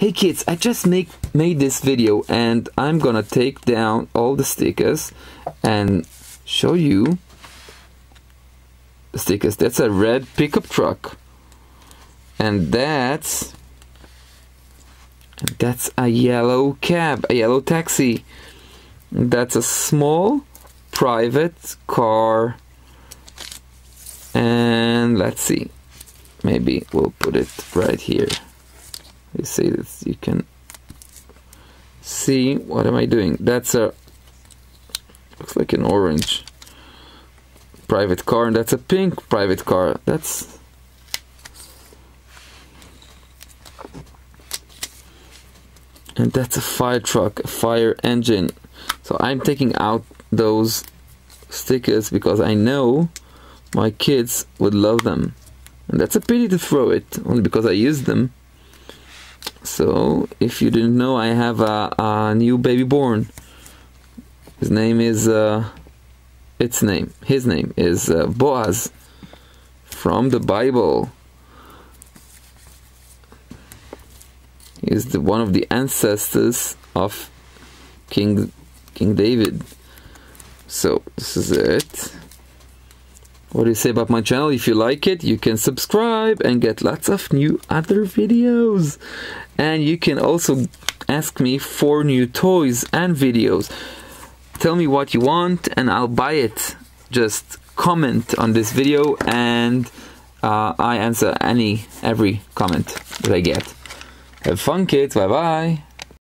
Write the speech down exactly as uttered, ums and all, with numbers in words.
Hey kids, I just make, made this video and I'm gonna take down all the stickers and show you the stickers. That's a red pickup truck, and that's that's a yellow cab, a yellow taxi. That's a small private car, and let's see, maybe we'll put it right here. You see this, you can see what am I doing. That's a, looks like an orange private car, and that's a pink private car. That's and that's a fire truck, a fire engine. So I'm taking out those stickers because I know my kids would love them, and that's a pity to throw it, only because I used them. So if you didn't know, I have a, a new baby born. His name is uh, its name his name is uh, Boaz, from the Bible. He's the one of the ancestors of King King David. So this is it. What do you say about my channel? If you like it, you can subscribe and get lots of new other videos. And you can also ask me for new toys and videos. Tell me what you want and I'll buy it. Just comment on this video and uh, I answer any, every comment that I get. Have fun kids, bye bye.